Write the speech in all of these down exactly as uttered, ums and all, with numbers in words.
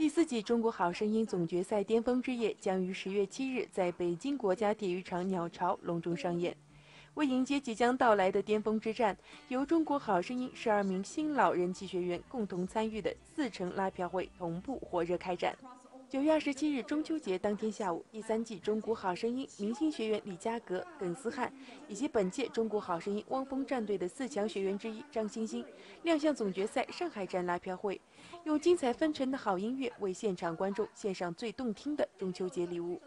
第四季《中国好声音》总决赛巅峰之夜将于十月七日在北京国家体育场鸟巢隆重上演。为迎接即将到来的巅峰之战，由《中国好声音》十二名新老人气学员共同参与的四城拉票会同步火热开展。九月二十七日中秋节当天下午，第三季《中国好声音》明星学员李嘉格、耿思翰以及本届《中国好声音》汪峰战队的四强学员之一张欣欣亮相总决赛上海站拉票会。 用精彩纷呈的好音乐为现场观众献上最动听的中秋节礼物。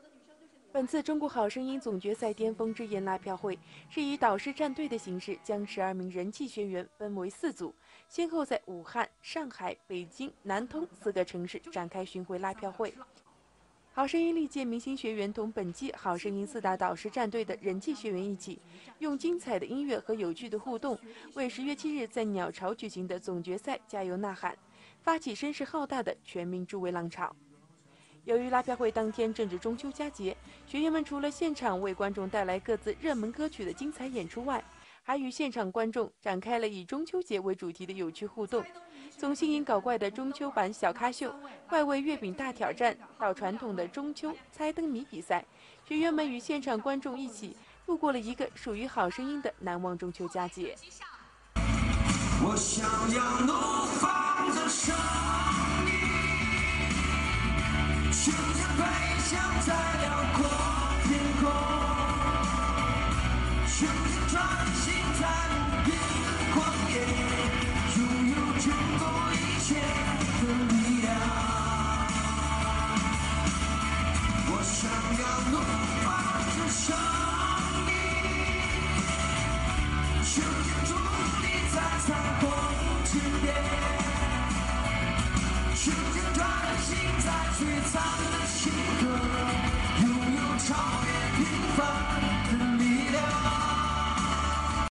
本次《中国好声音》总决赛巅峰之夜拉票会是以导师战队的形式，将十二名人气学员分为四组，先后在武汉、上海、北京、南通四个城市展开巡回拉票会。 好声音历届明星学员同本季好声音四大导师战队的人气学员一起，用精彩的音乐和有趣的互动，为十月七日在鸟巢举行的总决赛加油呐喊，发起声势浩大的全民助威浪潮。由于拉票会当天正值中秋佳节，学员们除了现场为观众带来各自热门歌曲的精彩演出外， 还与现场观众展开了以中秋节为主题的有趣互动，从新颖搞怪的中秋版小咖秀、怪味月饼大挑战，到传统的中秋猜灯谜比赛，学员们与现场观众一起度过了一个属于好声音的难忘中秋佳节。我想要怒放的声音，就像飞翔在辽阔天空，就像穿行。 Time